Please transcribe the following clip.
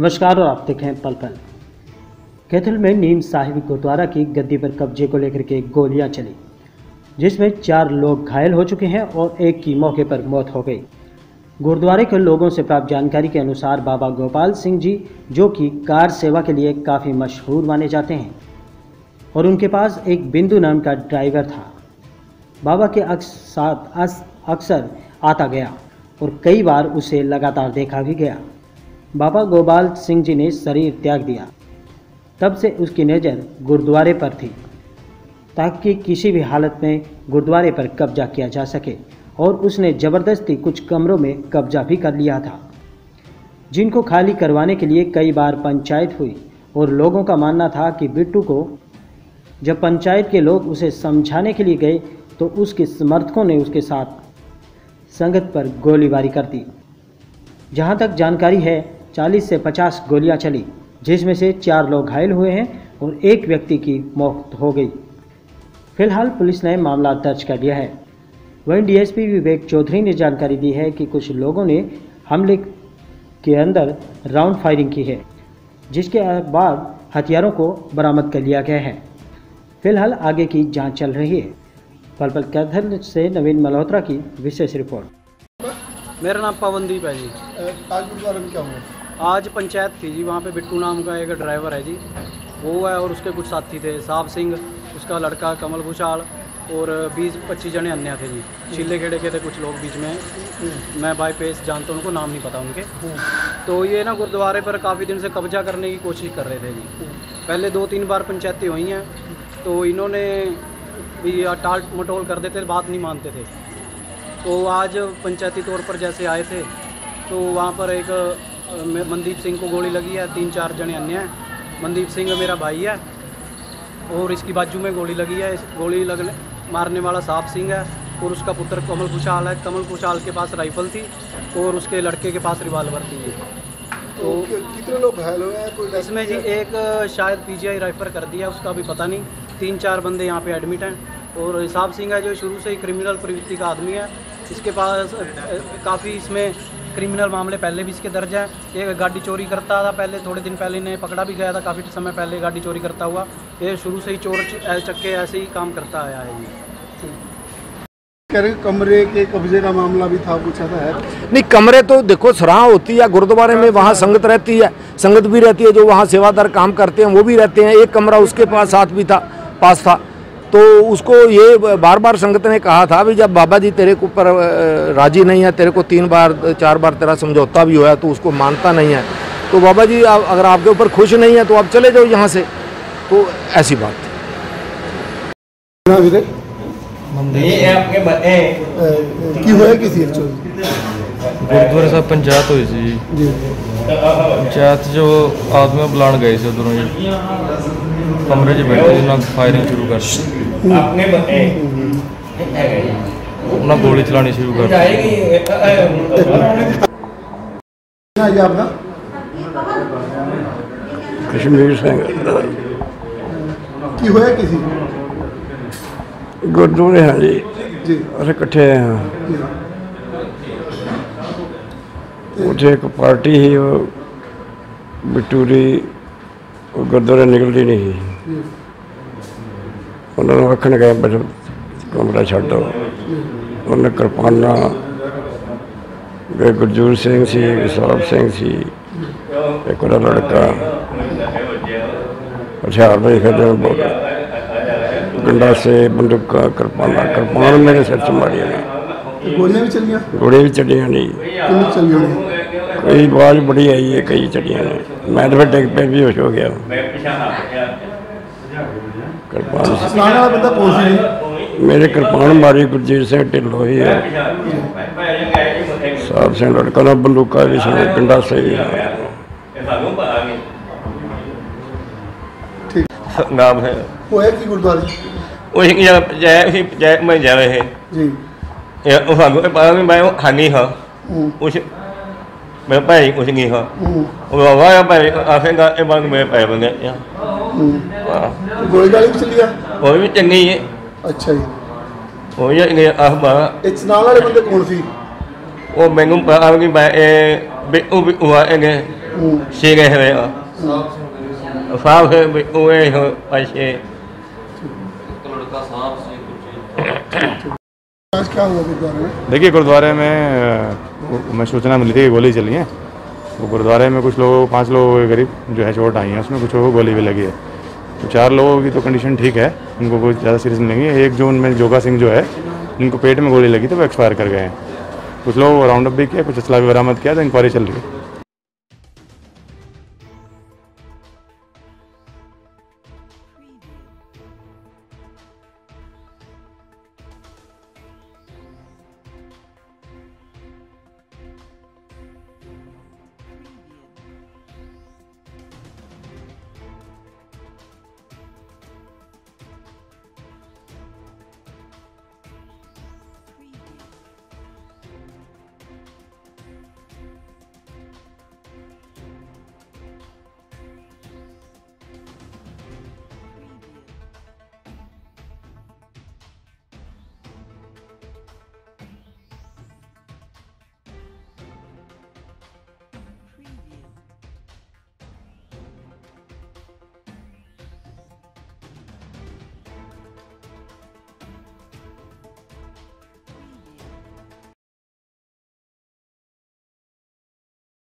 नमस्कार और आप देख रहे हैं पल पल। कैथल में नीम साहब गुरुद्वारा की गद्दी पर कब्जे को लेकर के गोलियां चली, जिसमें 4 लोग घायल हो चुके हैं और एक की मौके पर मौत हो गई। गुरुद्वारे के लोगों से प्राप्त जानकारी के अनुसार बाबा गोपाल सिंह जी, जो कि कार सेवा के लिए काफ़ी मशहूर माने जाते हैं, और उनके पास एक बिंदु नाम का ड्राइवर था। बाबा के अक्सर आता गया और कई बार उसे लगातार देखा भी गया। बाबा गोपाल सिंह जी ने शरीर त्याग दिया, तब से उसकी नज़र गुरुद्वारे पर थी ताकि किसी भी हालत में गुरुद्वारे पर कब्जा किया जा सके, और उसने ज़बरदस्ती कुछ कमरों में कब्जा भी कर लिया था, जिनको खाली करवाने के लिए कई बार पंचायत हुई। और लोगों का मानना था कि बिट्टू को जब पंचायत के लोग उसे समझाने के लिए गए तो उसके समर्थकों ने उसके साथ संगत पर गोलीबारी कर दी। जहां तक जानकारी है 40 से 50 गोलियां चली, जिसमें से 4 लोग घायल हुए हैं और एक व्यक्ति की मौत हो गई। फिलहाल पुलिस ने मामला दर्ज कर लिया है। वहीं डीएसपी विवेक चौधरी ने जानकारी दी है कि कुछ लोगों ने हमले के अंदर राउंड फायरिंग की है, जिसके बाद हथियारों को बरामद कर लिया गया है। फिलहाल आगे की जांच चल रही है। पल पल कैथल से नवीन मल्होत्रा की विशेष रिपोर्ट। मेरा नाम पवनदीप है जी। आज पंचायत थी जी, वहाँ पे बिट्टू नाम का एक ड्राइवर है जी, वो है और उसके कुछ साथी थे, साहब सिंह, उसका लड़का कमल और 20-25 जने अन्य थे जी। चिल्ले खेड़े के थे कुछ लोग बीच में, मैं बाई फेस जानता हूँ, उनको नाम नहीं पता उनके। तो ये ना गुरुद्वारे पर काफ़ी दिन से कब्जा करने की कोशिश कर रहे थे जी। पहले 2-3 बार पंचायतें हुई हैं, तो इन्होंने टाल मटोल कर देते, बात नहीं मानते थे। तो आज पंचायती तौर पर जैसे आए थे तो वहाँ पर एक मंदीप सिंह को गोली लगी है, 3-4 जने अन्य हैं। मंदीप सिंह मेरा भाई है और इसकी बाजू में गोली लगी है। गोली लगने मारने वाला साहब सिंह है और उसका पुत्र कमल कुशाल है। कमल कुशाल के पास राइफल थी और उसके लड़के के पास रिवाल्वर थी। तो कितने लोग घायल हुए हैं इसमें जी? एक शायद पीजीआई रेफर कर दिया, उसका भी पता नहीं। 3-4 बंदे यहाँ पे एडमिट हैं। और साहब सिंह है जो शुरू से ही क्रिमिनल प्रवृत्ति का आदमी है, इसके पास काफ़ी इसमें क्रिमिनल मामले पहले भी इसके दर्ज हैं। ये गाड़ी चोरी करता था पहले, थोड़े दिन पहले इन्हें पकड़ा भी गया था, काफ़ी समय पहले गाड़ी चोरी करता हुआ। ये शुरू से ही चोर चक्के ऐसे ही काम करता आया है जी। कह रहे कमरे के कब्जे का मामला भी था, पूछा था है नहीं? कमरे तो देखो सराह होती है गुरुद्वारे में, वहाँ संगत रहती है, संगत भी रहती है, जो वहाँ सेवादार काम करते हैं वो भी रहते हैं। एक कमरा उसके पास साथ भी था, पास था, तो उसको ये बार बार संगत ने कहा था भी जब बाबा जी तेरे को ऊपर राजी नहीं है, तेरे को 3-4 बार तेरा समझौता भी हुआ है, तो उसको मानता नहीं है, तो बाबा जी अगर आपके ऊपर खुश नहीं है तो आप चले जाओ यहाँ से, तो ऐसी बात थी। गुरुद्वारा साहब पंचायत हुई थी, पंचायत जो आदमी बुलाने गए थे उधरों जी, कमरे च बैठे उन्होंने फायरिंग शुरू कर दी, गोली चलानी शुरू कर दी। कृष्णवीर सिंह की होया किसी गुरजूर हैं जी, अरे इकट्ठे हैं, उठे एक पार्टी ही बिटूरी गुरुद्वारे निकलती नहीं, उन्होंने आखन गए बचो कमरा छो, उन्हें कृपाना गुरजूर सिंह सी, सौरभ सिंह सी, एक लड़का हथियार भी खेल गंडा से बंदूक कृपाना, कृपान मेरे सिर च मारिया ने, गोलियां भी चलियां नहीं, कई आवाज बड़ी आई है, कई चढ़िया ने, मैं तो फिर डिग पे भी होश हो गया। कृपान मेरे कृपान मारी गुरजीत सिंह ढिलोही है, साहब सिंह लड़का ना, बंदूका भी सुने पिंडा से भी। नाम है मैं जा रहे हैं हानि हाँ उस मेरा भाई कुछ नहीं था, मेरे पैर बन गया, वो भी चंगी है। अच्छा जी, वो भी वो मैं बिटू बिटू आए गए सिरे हुए हो पैसे। देखिए गुरुद्वारे में मैं सूचना मिली थी कि गोली चली है, वो गुरुद्वारे में कुछ लोगों 5 लोगों के करीब जो है चोट आई है, उसमें कुछ लोगों को गोली भी लगी है। तो 4 लोगों की तो कंडीशन ठीक है, उनको कोई ज़्यादा सीरियस नहीं है। एक जो उनमें जोगा सिंह जो है, उनको पेट में गोली लगी तो वो एक्सपायर कर गए हैं। कुछ लोग राउंड अप भी किया, कुछ असला भी बरामद किया, तो इंक्वायरी चल रही है।